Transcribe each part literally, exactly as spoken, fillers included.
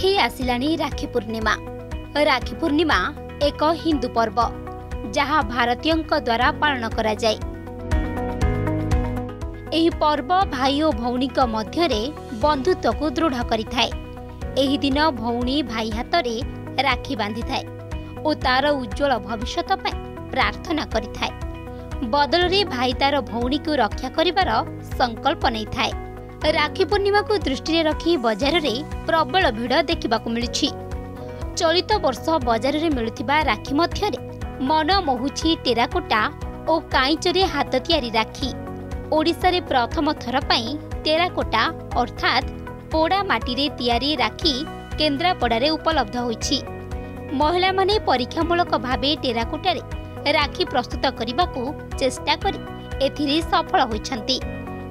ପାଖେଇ ଆସିଲାଣି ରାକ୍ଷୀ ପୂର୍ଣ୍ଣିମା। ରାକ୍ଷୀ ପୂର୍ଣ୍ଣିମା ଏକ ହିନ୍ଦୁ ପର୍ବ ଯାହା ଭାରତୀୟଙ୍କ ଦ୍ୱାରା ପାଳନ କରାଯାଏ। ଏହି ପର୍ବ ଭାଇ ଓ ଭଉଣୀଙ୍କ ମଧ୍ୟରେ ବନ୍ଧୁତ୍ୱକୁ ଦୃଢ଼ କରିଥାଏ। ଏହି ଦିନ ଭଉଣୀ ଭାଇ ହାତରେ ରାକ୍ଷୀ ବାନ୍ଧିଥାଏ ଓ ତାର ଉଜ୍ଜଳ ଭବିଷ୍ୟତ ପାଇଁ ପ୍ରାର୍ଥନା କରିଥାଏ। ବଦଳରେ ଭାଇ ତାର ଭଉଣୀକୁ ରକ୍ଷା କରିବାର ସଂକଳ୍ପ ନେଇଥାଏ। राखी पूर्णिमा को दृष्टि रखी बजार में प्रबल भिड़ देखा मिली। चलित वर्ष बजार में मिलुवा राखी मध्य मन मोहुची टेराकोटा और काईचरे हाथ तैयारी राखी। ओडिशा रे प्रथम थर पई टेराकोटा अर्थात पोड़ा माटी रे तैयारी राखी केन्द्रापड़ा रे उपलब्ध होइछि। महिला माने परीक्षामूलक भाबे टेराकोटा रे राखी प्रस्तुत करबाकू चेष्टा करी एथिरे सफल होइछन्ती।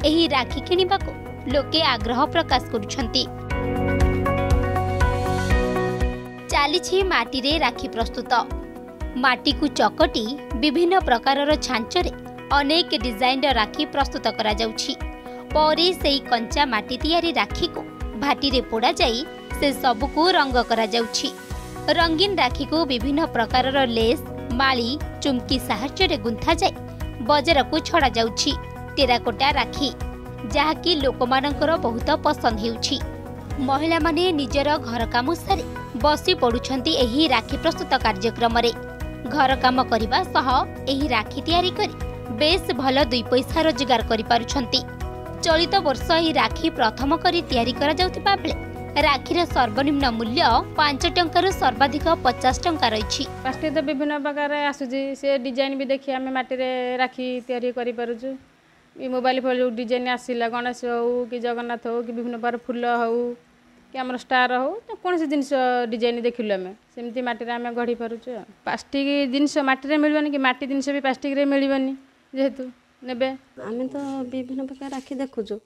एही राखी किनिबाकू लोके आग्रह प्रकाश करुछन्ति। चालीछि माटी रे राखी प्रस्तुत। माटी को चकटी विभिन्न प्रकारर छांचरे अनेक डिजाइन राखी प्रस्तुत करा जाउछि। परे सेही कंचा माटी तैयारी राखी को भाटी रे पोड़ा जाई से सबको रंग करा जाउछि। रंगीन राखी को विभिन्न प्रकारर लेस माली चुमकी साहाय्य रे गुंथा जाई बजार को छड़ा जाउछि। टेराकोटा राखी जहाँकि लोक मानकर बहुत पसंद हेउछि। महिला माने निजर घर काम सारी बसी पड़ुछन्ती एही राखी प्रस्तुत कार्यक्रम रे। घर काम करिबा सह एही राखी तैयारी करी बेस भल दुई पैसा रोजगार करि पारुछन्ती। चलित वर्ष एही राखी प्रथम करी तैयारी करा जाउतिबा बेले राखीर सर्वनिम्न मूल्य पांच टंकारु सर्वाधिक पचास टंका रहिछि। पास्ते तो विभिन्न प्रकार आसुछि से डिजाइन भी देखि हम माटी रे राखी तैयारी करि पारुछु। मोबाइल फोन डिजाइन आसला गणेश हो कि जगन्नाथ हो कि विभिन्न प्रकार फूल हो कि आम स्टार हो तो कौन से जिनस डिजाइन देखिलु आम सेमती मटीर आम गढ़ी पार्चे। प्लास्टिक जिनस मटीर मिलवानी कि मटी जिनस भी प्लास्टिक मिलवानी जेहेतु ने आम तो विभिन्न प्रकार राखी देखुचु।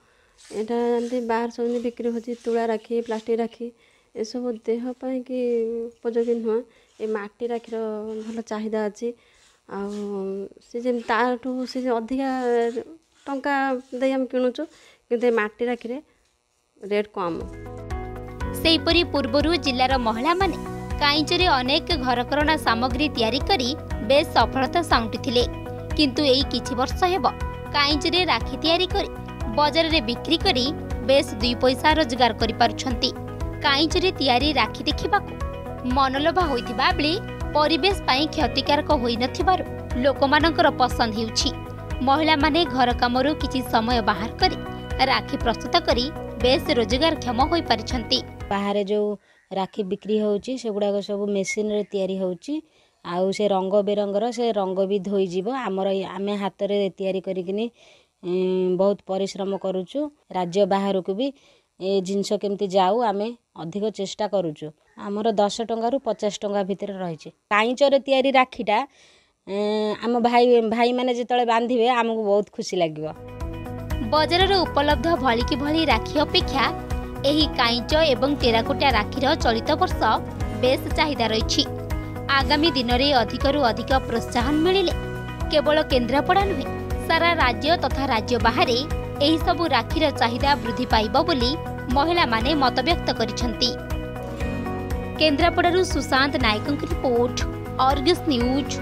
एटा बाहर सब बिक्री होची तुला राखी प्लास्टिक राखी ए सब देहपाई कि उपयोगी नुह। ए मटी राखीर भल चाहिदा अच्छी आठ अधिका टंका किणुचु कि मटी राखी रेट कम। सेपरी पूर्वर जिलार महिला माने काईचरे अनेक घरकरणा सामग्री तैयारी करी बेस सफलता सांगुटिथिले। किंतु एई किछि वर्ष हेबो काईचरे राखी तैयारी करी बजार रे बिक्री करी बेस दुई पैसा रोजगार करि पारुछन्ती। काईचरे तैयारी राखी देखिबाकू मनलोभा होइथिबा बेले परिवेश पई क्षतिकारक होई नथिबारू लोकमानकर पसंद हेउछि। महिला माने घर कामरू किछि समय बाहर करी राखी प्रस्तुत करी बेस रोजगार क्षम होई परिछन्ती। बाहर जो राखी बिक्री होउछि सेगुडा सब मशीन रे तयारी होउछि। आउ से रंग बेरंगर से रंग भी धोई जीवो। हमर आमे हाथ रे तयारी करिकिनी बहुत परिश्रम करूछु। राज्य बाहर को भी ए जिनस केमती जाऊ आमे अधिक चेष्टा करूछु। हमर दस टंका रु पचास टंका भितर रहिछि। काईचरे तयारी राखीटा आम भाई भाई माने जेतळे बांधिबे आमको बहुत खुशी लागिबो। बजार रे उपलब्ध भली कि भली राखी अपेक्षा एही काईच एवं टेराकोटा राखीर चलित वर्ष बेस चाहिदा रहिछि। आगामी दिन रे अधिकरू अधिक प्रोत्साहन मिलिले केवल केन्द्रापड़ा नुहे सारा राज्य तथा राज्य बाहरे एही सबु राखीर चाहिदा वृद्धि पाइबो बोली महिला माने मतव्यक्त करिसंती। केन्द्रापड़ारू सुशांत नायकक रिपोर्ट, आर्गस न्यूज।